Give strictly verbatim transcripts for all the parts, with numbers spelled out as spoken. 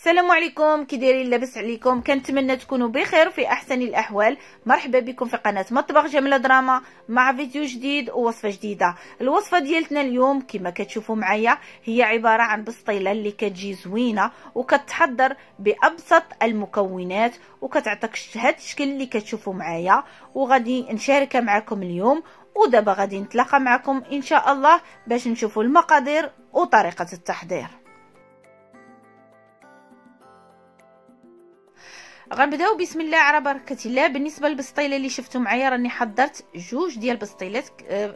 السلام عليكم، كي دايرين؟ لاباس عليكم؟ كنتمنى تكونوا بخير في احسن الاحوال. مرحبا بكم في قناه مطبخ جميله دراما مع فيديو جديد ووصفه جديده. الوصفه ديالتنا اليوم كما كتشوفوا معايا هي عباره عن بسطيله اللي كتجي زوينه وكتحضر بابسط المكونات وكتعطيك هذا الشكل اللي كتشوفوا معايا، وغادي نشاركها معكم اليوم. ودابا غادي نتلاقى معكم ان شاء الله باش نشوفوا المقادير وطريقه التحضير. غنبداو بسم الله على بركه الله. بالنسبه للبسطيله اللي شفتوا معايا راني حضرت جوج ديال البسطيلات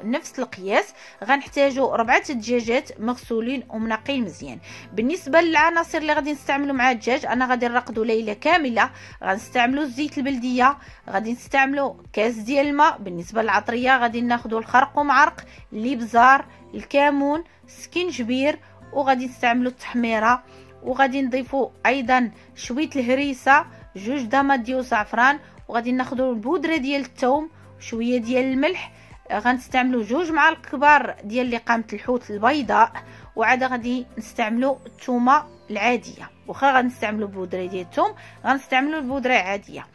نفس القياس. غنحتاجوا ربعه الدجاجات مغسولين ومنقين مزيان. بالنسبه للعناصر اللي غادي نستعملوا مع الدجاج، انا غادي نرقدوا ليله كامله. غنستعملوا الزيت البلديه، غادي نستعملوا كاس ديال الماء. بالنسبه للعطريه غادي ناخذوا الخرقوم عرق، الابزار، الكمون، السكنجبير، وغادي نستعملوا التحميره، وغادي نضيفوا ايضا شويه الهريسه، جوج دماط ديال الزعفران، وغادي ناخذوا البودره ديال الثوم وشويه ديال الملح. غنستعملوا جوج معالق كبار ديال لقامه الحوت البيضاء، وعاد غادي نستعملوا الثومه العاديه. واخا غنستعملوا البودره ديال الثوم غنستعملوا البودره عاديه.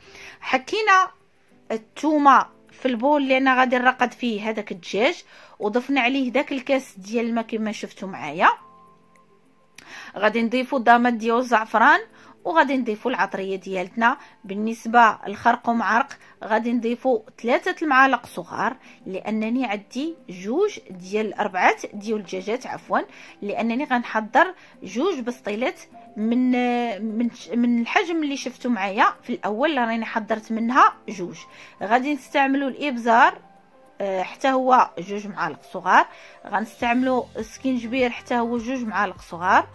حكينا الثومه في البول اللي انا غادي نرقد فيه هذاك الدجاج، وضفنا عليه داك الكاس ديال الماء كما شفتوا معايا. غادي نضيفوا الدماط ديال الزعفران، وغادي نضيفوا العطريه ديالتنا. بالنسبه للخرقوم عرق غادي نضيفوا ثلاثه المعالق صغار، لانني عندي جوج ديال اربعه ديال الدجاجات عفوا لانني غنحضر جوج بسطيلات من من من الحجم اللي شفتوا معايا في الاول، راني حضرت منها جوج. غادي نستعملوا الابزار حتى هو جوج معالق صغار، غنستعملوا السكنجبير حتى هو جوج معالق صغار،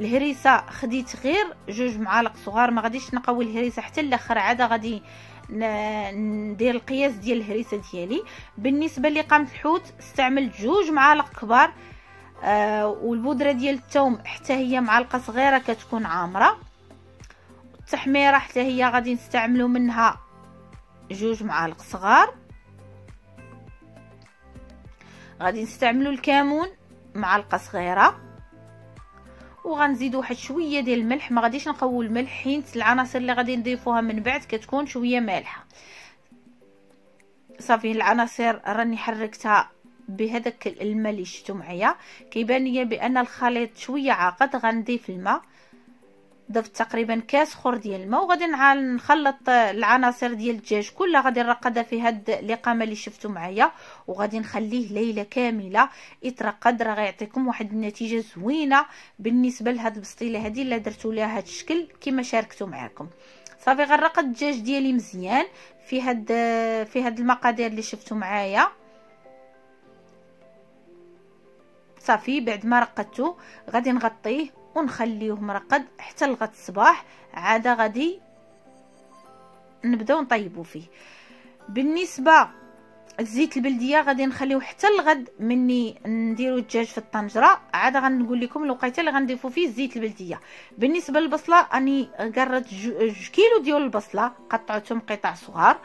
الهريسه خديت غير جوج معالق صغار، ما غاديش نقوي الهريسه حتى الاخر، عاد غادي ندير القياس ديال الهريسه ديالي. بالنسبه لقمه الحوت استعملت جوج معالق كبار، آه والبودره ديال الثوم حتى هي معلقه صغيره كتكون عامره، التحميره حتى هي غادي نستعملوا منها جوج معالق صغار. غادي نستعملوا الكمون معلقه صغيره، وغنزيد واحد شويه ديال الملح. ما غاديش نقوي الملح حيت العناصر اللي غادي نضيفوها من بعد كتكون شويه مالحه. صافي العناصر راني حركتها بهذاك الماء اللي شفتو معايا، كيبان ليا بان الخليط شويه عاقد. غنضيف الماء، ضفت تقريبا كاس خور ديال الماء، وغادي نخلط العناصر ديال الدجاج كلها. غادي نرقدها في هاد القامه اللي شفتو معايا، وغادي نخليه ليله كامله يترقد. راه غيعطيكم واحد النتيجه زوينه بالنسبه لهاد البسطيله هادي اللي درتو لها هاد الشكل كما شاركتو معاكم. صافي غنرقد الدجاج ديالي مزيان في هاد في هاد المقادير اللي شفتو معايا. صافي بعد ما رقدتو غادي نغطيه ونخليوه مرقد حتى لغد الصباح، عاد غادي نبداو نطيبو فيه. بالنسبه للزيت البلديه غادي نخليوه حتى الغد مني نديرو الدجاج في الطنجره، عاد غنقول لكم الوقيته اللي غنضيفو فيه الزيت البلديه. بالنسبه للبصله اني قررت جوج كيلو ديال البصله قطعتهم قطع صغار،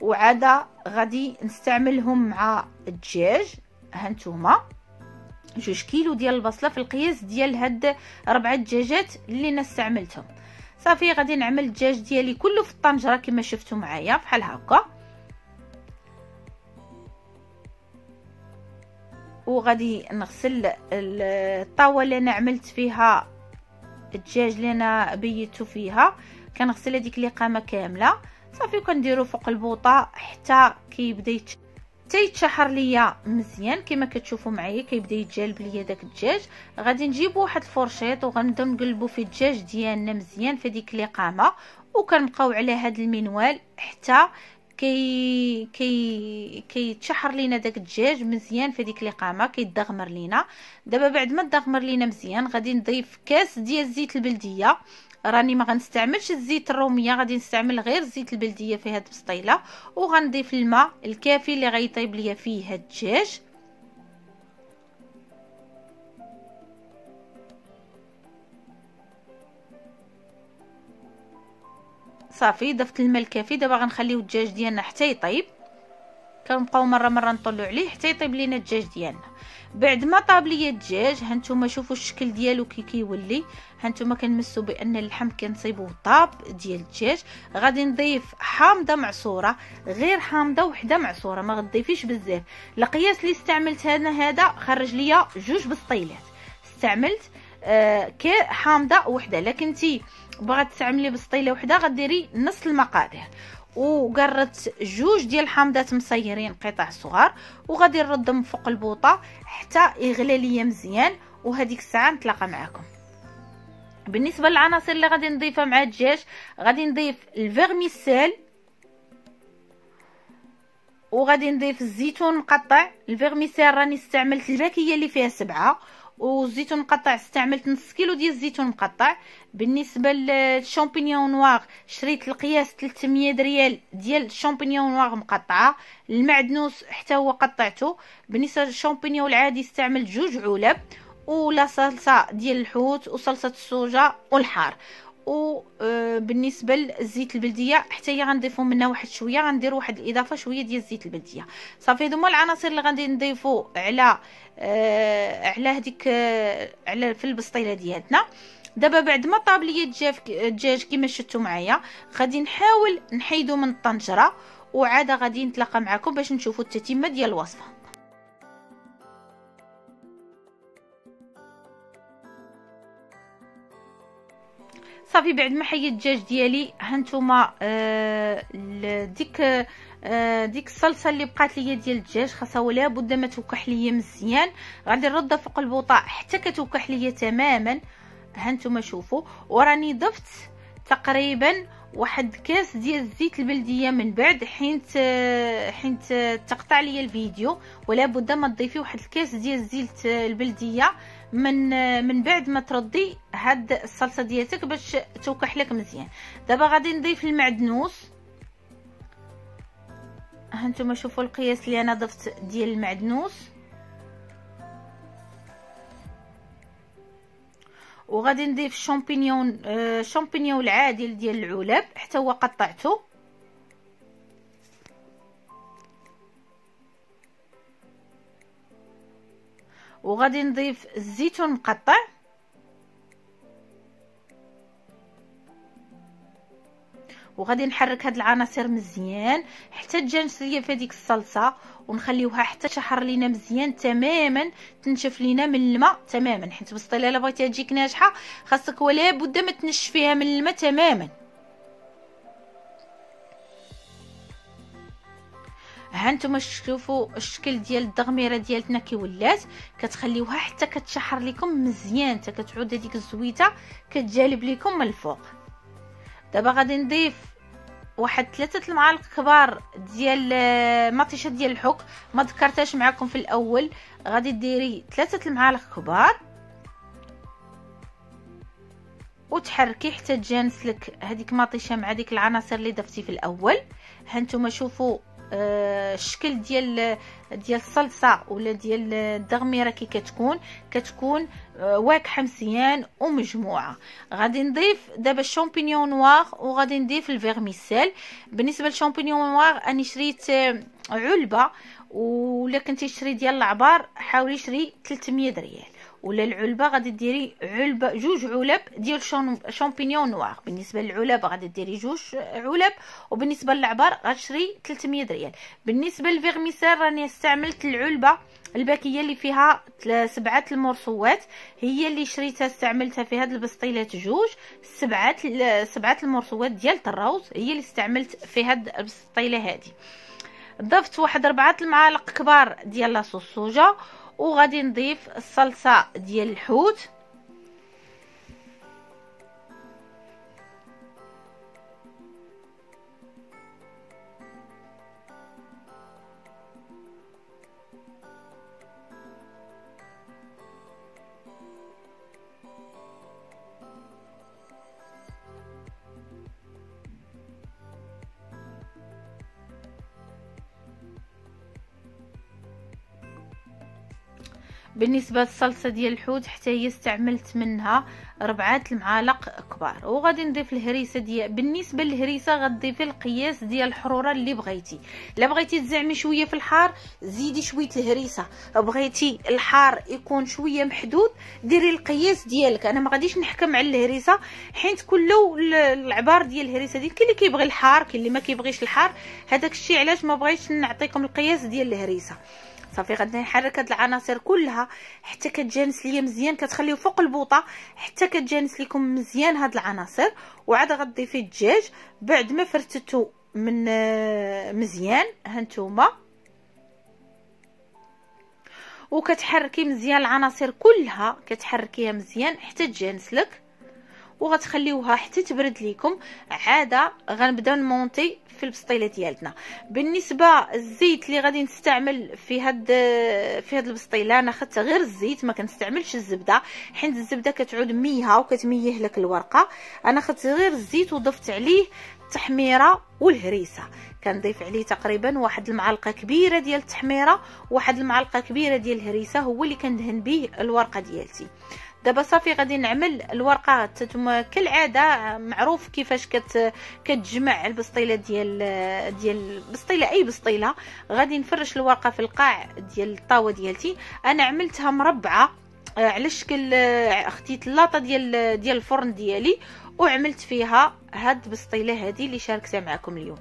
وعاد غادي نستعملهم مع الدجاج. هانتوما جوج كيلو ديال البصله في القياس ديال هاد ربعه دجاجات اللي انا استعملتهم. صافي غادي نعمل الدجاج ديالي كله في الطنجره كما شفتوا معايا بحال هكا، وغادي نغسل الطاوله اللي انا عملت فيها الدجاج اللي انا بيتو فيها. كنغسل هذيك القامه كامله صافي، وكنديرو فوق البوطه حتى كيبدا يتشد حتى يتشحر ليا مزيان كما كتشوفوا معايا. كيبدا يتجالب ليا داك الدجاج، غادي نجيبوا واحد الفرشيط وغنبداو نقلبوا في الدجاج ديالنا مزيان في ديك القامه، وكنبقاو على هذا المنوال حتى كي كي كيتشحر لينا داك الدجاج مزيان في ديك القامه، كيتدغمر لينا. دابا بعد ما تدغمر لينا مزيان غادي نضيف كاس ديال الزيت البلديه. راني ما غنستعملش الزيت الروميه، غادي نستعمل غير الزيت البلديه في هاد البسطيله، وغنضيف الماء الكافي اللي غيطيب ليا فيه هاد الدجاج. صافي ضفت الماء الكافي. دابا غنخليو الدجاج ديالنا حتى يطيب، كنبقاو مره مره نطلعو عليه حتى يطيب لينا الدجاج ديالنا. بعد ما طاب ليا الدجاج هانتوما شوفوا الشكل ديالو كي كيولي، هانتوما كنمسوا بان اللحم كنصيبوه طاب ديال الدجاج. غادي نضيف حامضه معصوره، غير حامضه وحده معصوره، ما غضيفيش بزاف. القياس اللي استعملت انا هذا خرج ليا جوج بسطيلات، استعملت آه ك حامضه وحده. لكن انتي بغات تستعملي بسطيله وحده غديري نص المقادير. وقررت جوج ديال الحامضات مصيرين قطع صغار، وغادي نردهم فوق البوطه حتى يغلى ليا مزيان، وهذيك الساعه نتلاقى معكم. بالنسبه للعناصر اللي غادي نضيفها مع الدجاج، غادي نضيف الفيرميسيل وغادي نضيف الزيتون مقطع. الفيرميسيل راني استعملت الباكيه اللي فيها سبعه، والزيتون مقطع استعملت نص كيلو ديال الزيتون مقطع. بالنسبه للشامبينيون نوار شريت القياس ثلاث مية ريال ديال الشامبينيون نوار مقطعه. المعدنوس حتى هو قطعته. بالنسبه للشامبينيون العادي استعملت جوج علب، ولا صلصه ديال الحوت وصلصه السوجا والحار. وبالنسبه للزيت البلديه حتى هي غنضيفو منها واحد شويه، غندير واحد الاضافه شويه ديال الزيت البلديه. صافي هادو هما العناصر اللي غادي نضيفو على آه على هذيك آه على في البسطيله ديالتنا. دابا بعد ما طاب ليا الدجاج الدجاج كما شفتوا معايا، غادي نحاول نحيدو من الطنجره، وعاد غادي نتلاقى معكم باش نشوفو التتمه ديال الوصفه. صافي بعد ما حيت الدجاج ديالي، هانتوما آه ديك آه ديك الصلصه اللي بقات ليا ديال الدجاج خاصها ولا بد ما توكح ليا مزيان. غادي نردها فوق البوطه حتى كتوكح ليا تماما. هانتوما شوفوا، وراني ضفت تقريبا واحد كاس ديال الزيت البلديه من بعد، حيت حيت تقطع ليا الفيديو، ولا بد ما تضيفي واحد الكاس ديال الزيت البلديه من من بعد ما تردي هاد الصلصه ديالتك باش توكح لك مزيان. دابا غادي نضيف المعدنوس. ها نتوما شوفوا القياس اللي انا ضفت ديال المعدنوس، وغادي نضيف الشامبينيون آه الشامبينيون العادي ديال العلب حتى هو قطعته. وغادي نضيف الزيتون مقطع، وغادي نحرك هاد العناصر مزيان حتى تجانس ليا في هذيك الصلصه، ونخليوها حتى تشحر لينا مزيان تماما، تنشف لينا من الماء تماما. حيت البسطيله الا بغيتيها تجيك ناجحه خاصك ولا بد ما تنشفيها من الماء تماما. ها نتوما تشوفوا الشكل ديال الدغميره ديالتنا كي ولات، كتخليوها حتى كتشحر لكم مزيان، حتى كتعود هذيك الزويته كتجالب لكم من الفوق. دابا غادي نضيف واحد ثلاثه المعالق كبار ديال مطيشه ديال الحك، ما ذكرتهاش معكم في الاول. غادي ديري ثلاثه المعالق كبار وتحركي حتى تجانس لك هذيك مطيشه مع ديك العناصر اللي ضفتي في الاول. ها نتوما شوفوا الشكل ديال ديال الصلصه ولا ديال الدغميره كي كتكون كتكون واكحه مزيان ومجموعه. غادي نضيف دابا الشامبينيون نوار، وغادي نضيف الفيرميسيل. بالنسبه للشامبينيون نوار انا شريت علبه، ولا كنتي شري ديال العبار حاولي شري ثلاث مية ريال، ولا العلبه غادي ديري علبه جوج علب ديال الشامبينيون نوار. بالنسبه للعلبه غادي ديري جوج علب، وبالنسبه للعبار غتشري ثلاث مية ريال. بالنسبه للفيرميسيل راني استعملت العلبه الباكيه اللي فيها سبعه المرصوات، هي اللي شريتها استعملتها في هاد البسطيلات جوج. سبعه سبعه المرصوات ديال الروز هي اللي استعملت في هاد البسطيله هادي. ضفت واحد ربعه المعالق كبار ديال لاصوص الصوجه، وغادي نضيف الصلصه ديال الحوت، بالنسبه للصلصه ديال الحوت حتى هي استعملت منها ربعات المعالق كبار. وغادي نضيف الهريسه ديال، بالنسبه للهريسه غتضيفي القياس ديال الحروره اللي بغيتي. الا بغيتي تزعمي شويه في الحار زيدي شويه الهريسه، بغيتي الحار يكون شويه محدود ديري القياس ديالك. انا ما غاديش نحكم على الهريسه حيت كله العبار ديال الهريسه ديال، كاين اللي كيبغي الحار كاين اللي ما كيبغيش الحار، هذاك الشيء علاش ما بغيتش نعطيكم القياس ديال الهريسه. صافي غادي نحرك هاد العناصر كلها حتى كتجانس ليا مزيان، كتخليو فوق البوطه حتى كتجانس لكم مزيان هاد العناصر. وعاد غضيفي الدجاج بعد ما فرتتو من مزيان هانتوما، وكتحركي مزيان العناصر كلها كتحركيها مزيان حتى تجانس لك، وغتخليوها حتى تبرد ليكم. عاده غنبداو نمونطي في البسطيله ديالتنا. بالنسبه الزيت اللي غادي نستعمل في هاد في هاد البسطيله، انا خدت غير الزيت ما كنستعملش الزبده حيت الزبده كتعود ميها وكتميه لك الورقه. انا خدت غير الزيت وضفت عليه التحميره والهريسه، كنضيف عليه تقريبا واحد المعلقه كبيره ديال التحميره واحد المعلقه كبيره ديال الهريسه، هو اللي كندهن به الورقه ديالتي. دابا صافي غادي نعمل الورقه كالعاده، معروف كيفاش كت كتجمع البسطيله ديال ديال البسطيله اي بسطيله. غادي نفرش الورقه في القاع ديال الطاوه ديالتي، انا عملتها مربعه على شكل، خديت اللاطه ديال ديال الفرن ديالي وعملت فيها هاد البسطيله هذه اللي شاركتها معكم اليوم.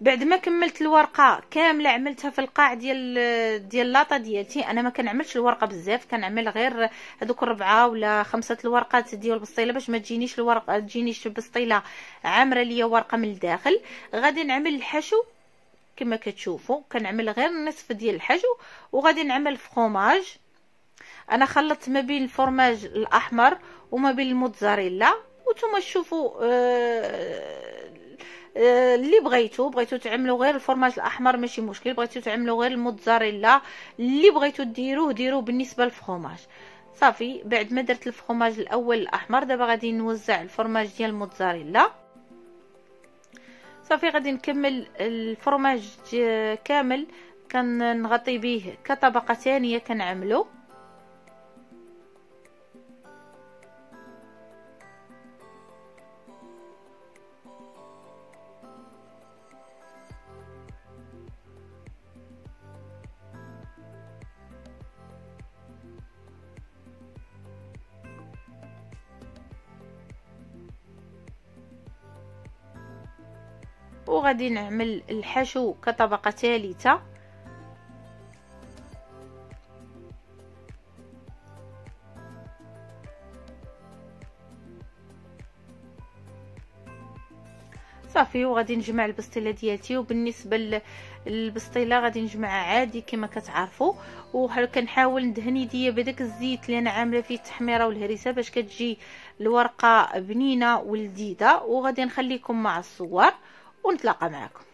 بعد ما كملت الورقه كامله عملتها في القاع ديال ديال اللاطه ديالتي. انا ما كنعملش الورقه بزاف، كنعمل غير هذوك الربعه ولا خمسه الورقات ديال البسطيله باش ما تجينيش الورقه تجينيش البسطيله عامره ليا ورقه من الداخل. غادي نعمل الحشو كما كتشوفوا، كنعمل غير نصف ديال الحشو. وغادي نعمل فخوماج، انا خلطت ما بين الفرماج الاحمر وما بين الموتزاريلا، وانتم تشوفوا أه اللي بغيتو، بغيتو تعملوا غير الفرماج الاحمر ماشي مشكل، بغيتو تعملوا غير الموتزاريلا اللي بغيتو ديروه ديروه. بالنسبه للفخوماج صافي، بعد ما درت الفخوماج الاول الاحمر دابا غادي نوزع الفرماج ديال الموتزاريلا. صافي غادي نكمل الفرماج كامل كنغطي به كطبقه ثانيه كنعملو. وغادي نعمل الحشو كطبقه ثالثه، صافي. وغادي نجمع البسطيله ديالتي، وبالنسبه للبسطيله غادي نجمعها عادي كما كتعرفوا، وكنحاول ندهن يديا بداك الزيت اللي انا عامله فيه التحميره والهريسه باش كتجي الورقه بنينه ولذيذه. وغادي نخليكم مع الصور ونتلاقى معكم.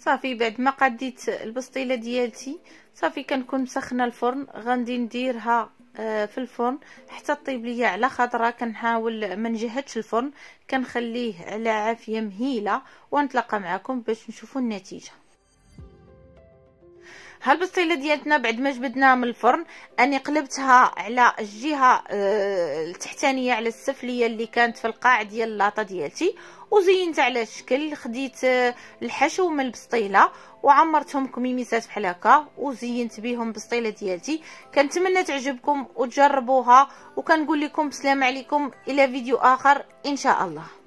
صافي بعد ما قديت البسطيله ديالتي صافي كنكون مسخنه الفرن، غادي نديرها في الفرن حتى طيب ليا على خضره. كنحاول ما نجهدش الفرن، كنخليه على عافيه مهيله، ونتلاقى معكم باش نشوفوا النتيجه. ها البسطيله ديالتنا بعد ما جبدناها من الفرن، اني قلبتها على الجهه التحتانيه على السفليه اللي كانت في القاع ديال اللاطه ديالتي، وزينت على الشكل. خديت الحشو من البسطيله وعمرتهم كميميسات بحال هكا وزينت بهم البسطيله ديالتي. كنتمنى تعجبكم وتجربوها، وكنقول لكم سلام عليكم الى فيديو اخر ان شاء الله.